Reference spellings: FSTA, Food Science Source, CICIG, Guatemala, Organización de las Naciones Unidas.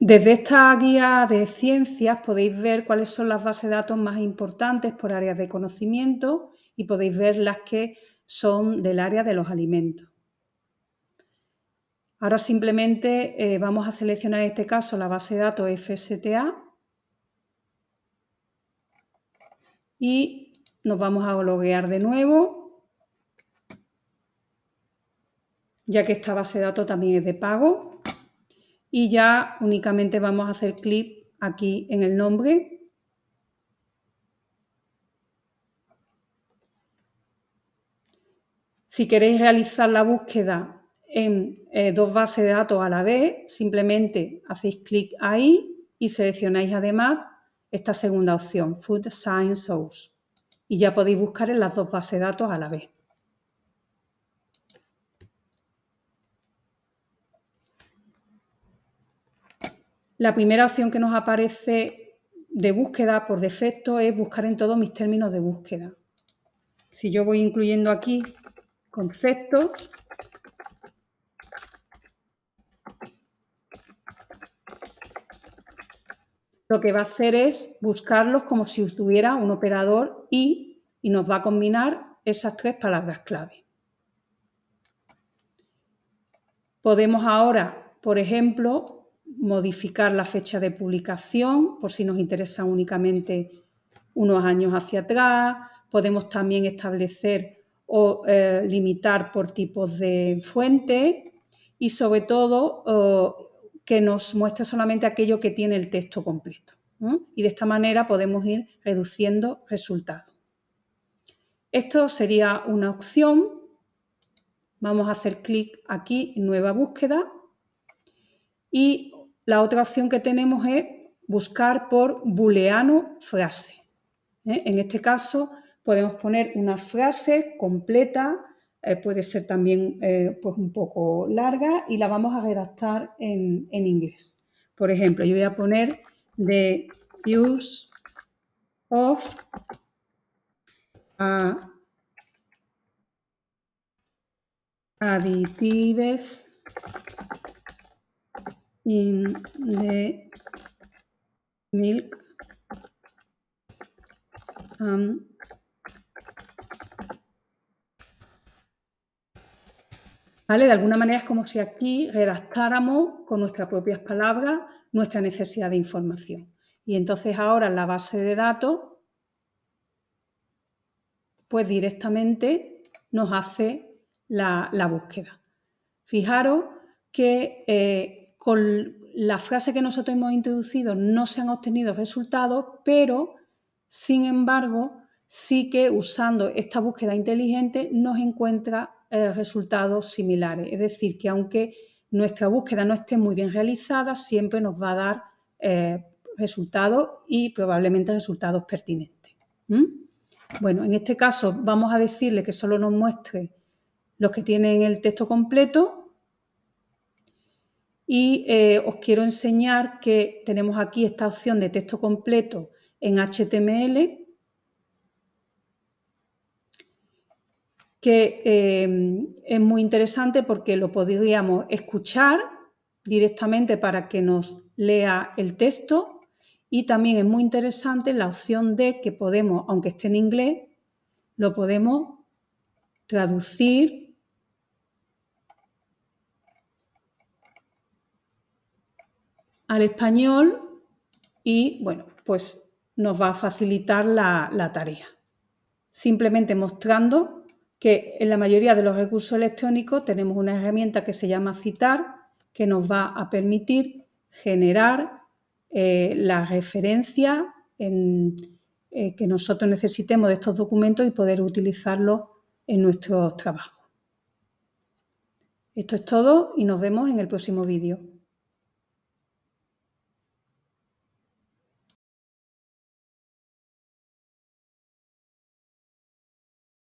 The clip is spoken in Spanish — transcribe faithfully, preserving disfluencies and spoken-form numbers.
Desde esta guía de ciencias podéis ver cuáles son las bases de datos más importantes por áreas de conocimiento y podéis ver las que son del área de los alimentos. Ahora simplemente eh, vamos a seleccionar en este caso la base de datos F S T A y nos vamos a loguear de nuevo, ya que esta base de datos también es de pago, y ya únicamente vamos a hacer clic aquí en el nombre . Si queréis realizar la búsqueda en eh, dos bases de datos a la vez, simplemente hacéis clic ahí y seleccionáis además esta segunda opción, Food Science Source, y ya podéis buscar en las dos bases de datos a la vez. La primera opción que nos aparece de búsqueda por defecto es buscar en todos mis términos de búsqueda. Si yo voy incluyendo aquí conceptos, lo que va a hacer es buscarlos como si tuviera un operador y, y nos va a combinar esas tres palabras clave. Podemos ahora, por ejemplo, modificar la fecha de publicación por si nos interesa únicamente unos años hacia atrás. Podemos también establecer o eh, limitar por tipos de fuente y, sobre todo, eh, que nos muestre solamente aquello que tiene el texto completo, ¿no? Y de esta manera podemos ir reduciendo resultados. Esto sería una opción. Vamos a hacer clic aquí en Nueva búsqueda. Y la otra opción que tenemos es buscar por booleano frase. ¿Eh? En este caso podemos poner una frase completa. Eh, puede ser también eh, pues un poco larga y la vamos a redactar en, en inglés. Por ejemplo, yo voy a poner the use of a additives in the milk and ¿vale? De alguna manera es como si aquí redactáramos con nuestras propias palabras nuestra necesidad de información. Y entonces ahora en la base de datos, pues directamente nos hace la, la búsqueda. Fijaros que eh, con la frase que nosotros hemos introducido no se han obtenido resultados, pero sin embargo sí que usando esta búsqueda inteligente nos encuentra Eh, resultados similares, es decir, que aunque nuestra búsqueda no esté muy bien realizada, siempre nos va a dar eh, resultados y probablemente resultados pertinentes. ¿Mm? Bueno, en este caso vamos a decirle que solo nos muestre los que tienen el texto completo y eh, os quiero enseñar que tenemos aquí esta opción de texto completo en H T M L, que eh, es muy interesante porque lo podríamos escuchar directamente para que nos lea el texto y también es muy interesante la opción de que podemos, aunque esté en inglés, lo podemos traducir al español y, bueno, pues nos va a facilitar la, la tarea, simplemente mostrando que en la mayoría de los recursos electrónicos tenemos una herramienta que se llama Citar, que nos va a permitir generar eh, la referencia en, eh, que nosotros necesitemos de estos documentos y poder utilizarlos en nuestros trabajos. Esto es todo y nos vemos en el próximo vídeo.